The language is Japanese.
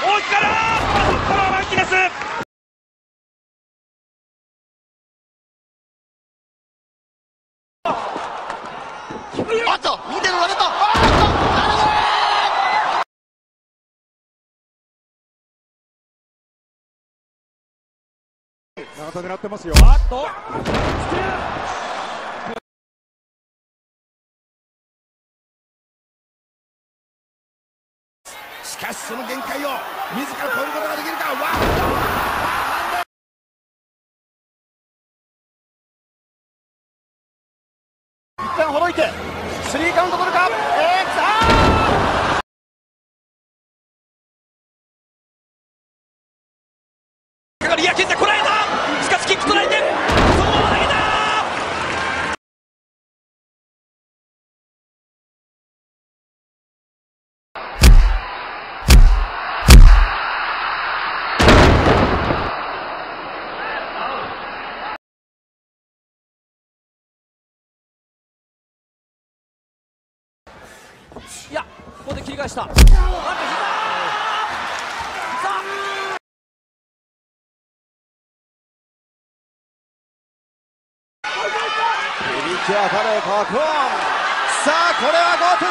大津からこのままマルティネス。あっと見てる割れた。あっとなるほど。長田狙ってますよ。あっとしかしその限界を自ら超えることができるか。ワンダーほどいてスリーカウント取るか。リアキンでこらえた。しかしキック取られてそのまま投げた。いや、ここで切り返した。さあこれは5分。